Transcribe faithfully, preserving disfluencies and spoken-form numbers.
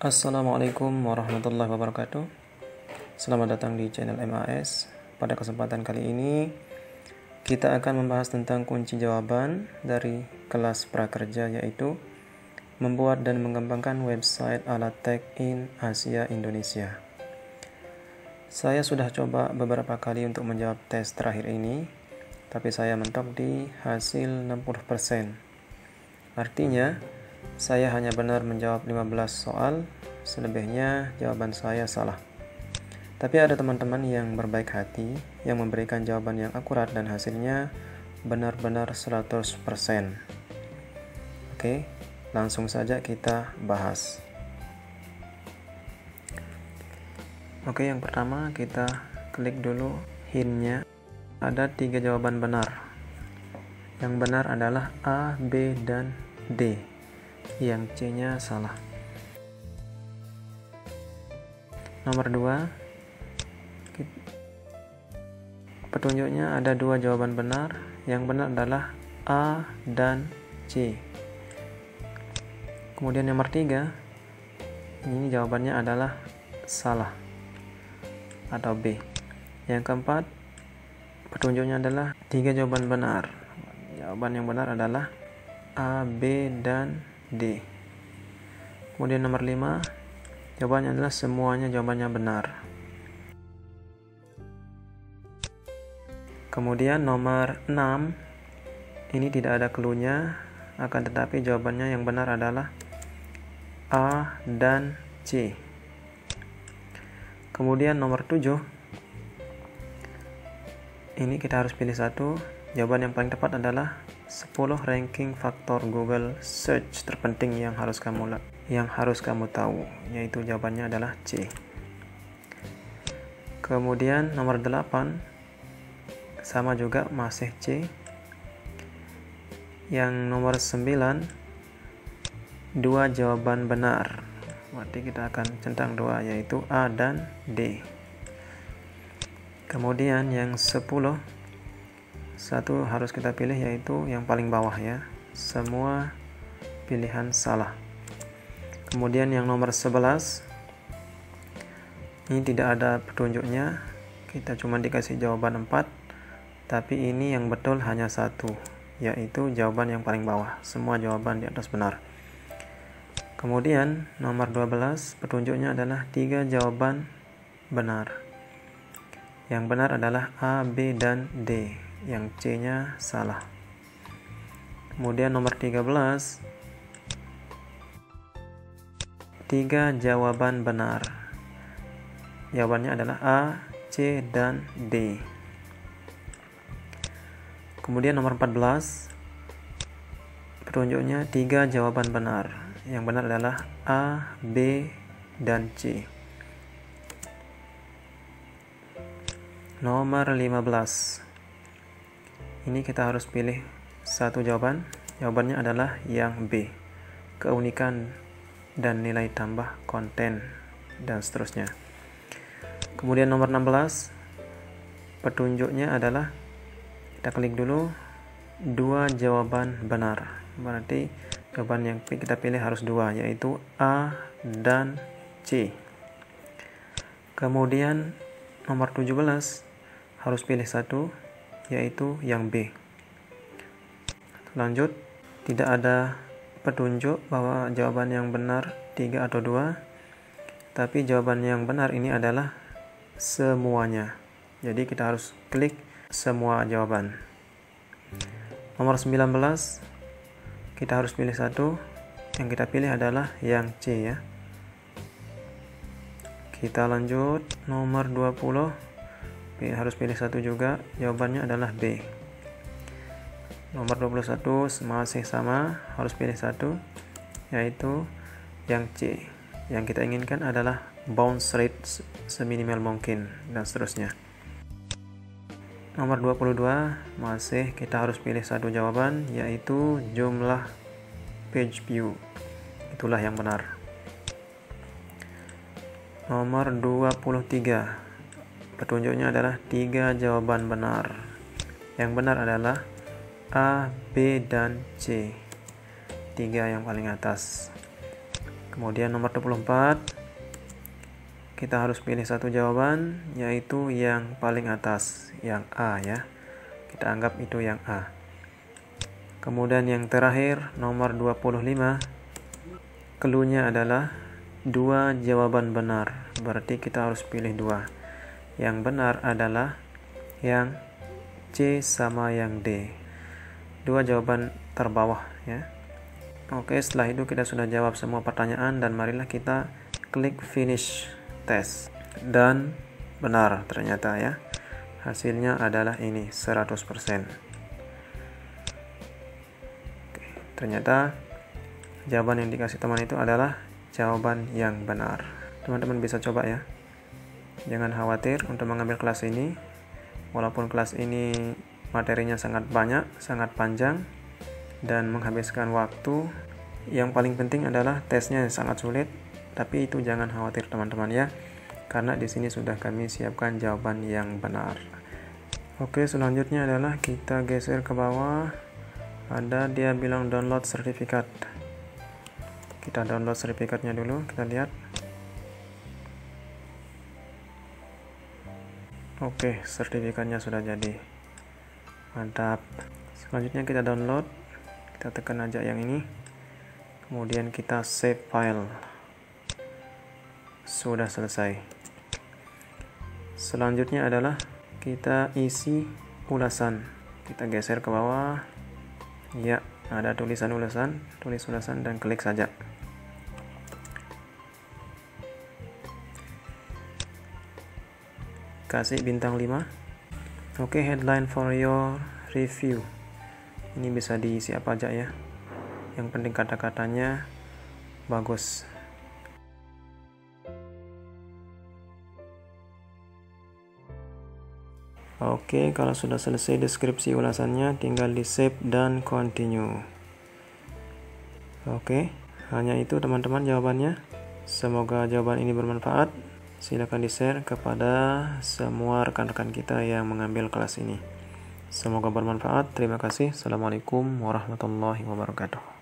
Assalamualaikum warahmatullahi wabarakatuh. Selamat datang di channel M A S. Pada kesempatan kali ini kita akan membahas tentang kunci jawaban dari kelas prakerja, yaitu membuat dan mengembangkan website ala Tech in Asia Indonesia. Saya sudah coba beberapa kali untuk menjawab tes terakhir ini, tapi saya mentok di hasil enam puluh persen. Artinya saya hanya benar menjawab lima belas soal, selebihnya jawaban saya salah. Tapi ada teman-teman yang berbaik hati, yang memberikan jawaban yang akurat dan hasilnya benar-benar seratus persen. Oke, langsung saja kita bahas. Oke, yang pertama kita klik dulu hint-nya. Ada tiga jawaban benar. Yang benar adalah A, B, dan D. Yang C-nya salah. Nomor dua, petunjuknya ada dua jawaban benar. Yang benar adalah A dan C. Kemudian nomor tiga, ini jawabannya adalah salah atau B. Yang keempat, petunjuknya adalah tiga jawaban benar. Jawaban yang benar adalah A, B, dan D. Kemudian nomor lima, jawabannya adalah semuanya jawabannya benar. Kemudian nomor enam, ini tidak ada cluenya, akan tetapi jawabannya yang benar adalah A dan C. Kemudian nomor tujuh, ini kita harus pilih satu. Jawaban yang paling tepat adalah sepuluh ranking faktor Google search terpenting yang harus kamu yang harus kamu tahu, yaitu jawabannya adalah C. Kemudian nomor delapan sama juga masih C. Yang nomor sembilan dua jawaban benar. Berarti kita akan centang dua, yaitu A dan D. Kemudian yang sepuluh satu harus kita pilih, yaitu yang paling bawah ya, semua pilihan salah. Kemudian yang nomor sebelas, ini tidak ada petunjuknya, kita cuma dikasih jawaban empat, tapi ini yang betul hanya satu, yaitu jawaban yang paling bawah, semua jawaban di atas benar. Kemudian nomor dua belas, petunjuknya adalah tiga jawaban benar. Yang benar adalah A, B, dan D. Yang C-nya salah. Kemudian nomor tiga belas, tiga jawaban benar. Jawabannya adalah A, C, dan D. Kemudian nomor empat belas, petunjuknya tiga jawaban benar. Yang benar adalah A, B, dan C. Nomor lima belas, ini kita harus pilih satu jawaban. Jawabannya adalah yang B, keunikan dan nilai tambah konten dan seterusnya. Kemudian nomor enam belas, petunjuknya adalah, kita klik dulu, dua jawaban benar. Berarti jawaban yang kita pilih harus dua, yaitu A dan C. Kemudian nomor tujuh belas harus pilih satu, yaitu yang B. Lanjut, tidak ada petunjuk bahwa jawaban yang benar tiga atau dua, tapi jawaban yang benar ini adalah semuanya. Jadi kita harus klik semua jawaban. Nomor sembilan belas, kita harus pilih satu. Yang kita pilih adalah yang C ya. Kita lanjut nomor dua puluh, harus pilih satu juga, jawabannya adalah B. Nomor dua puluh satu masih sama, harus pilih satu, yaitu yang C. Yang kita inginkan adalah bounce rate seminimal mungkin dan seterusnya. Nomor dua puluh dua masih, kita harus pilih satu jawaban, yaitu jumlah page view. Itulah yang benar. Nomor dua puluh tiga, petunjuknya adalah tiga jawaban benar. Yang benar adalah A, B, dan C. Tiga yang paling atas. Kemudian nomor dua puluh empat, kita harus pilih satu jawaban, yaitu yang paling atas, yang A ya. Kita anggap itu yang A. Kemudian yang terakhir, nomor dua puluh lima, cluenya adalah dua jawaban benar. Berarti kita harus pilih dua. Yang benar adalah yang C sama yang D. Dua jawaban terbawah ya. Oke, setelah itu kita sudah jawab semua pertanyaan dan marilah kita klik finish test. Dan benar ternyata ya. Hasilnya adalah ini seratus persen. Oke, ternyata jawaban yang dikasih teman itu adalah jawaban yang benar. Teman-teman bisa coba ya. Jangan khawatir untuk mengambil kelas ini. Walaupun kelas ini materinya sangat banyak, sangat panjang dan menghabiskan waktu, yang paling penting adalah tesnya yang sangat sulit, tapi itu jangan khawatir teman-teman ya, karena di sini sudah kami siapkan jawaban yang benar. Oke, selanjutnya adalah kita geser ke bawah, ada dia bilang download sertifikat. Kita download sertifikatnya dulu, kita lihat. Oke, sertifikatnya sudah jadi, mantap. Selanjutnya kita download, kita tekan aja yang ini, kemudian kita save file. Sudah selesai. Selanjutnya adalah kita isi ulasan. Kita geser ke bawah ya, ada tulisan ulasan, tulis ulasan dan klik saja. Kasih bintang lima. Oke, headline for your review. Ini bisa diisi apa aja ya, yang penting kata-katanya bagus. Oke, kalau sudah selesai deskripsi ulasannya tinggal di save dan continue. Oke, hanya itu teman-teman jawabannya. Semoga jawaban ini bermanfaat. Silakan di-share kepada semua rekan-rekan kita yang mengambil kelas ini. Semoga bermanfaat. Terima kasih. Assalamualaikum warahmatullahi wabarakatuh.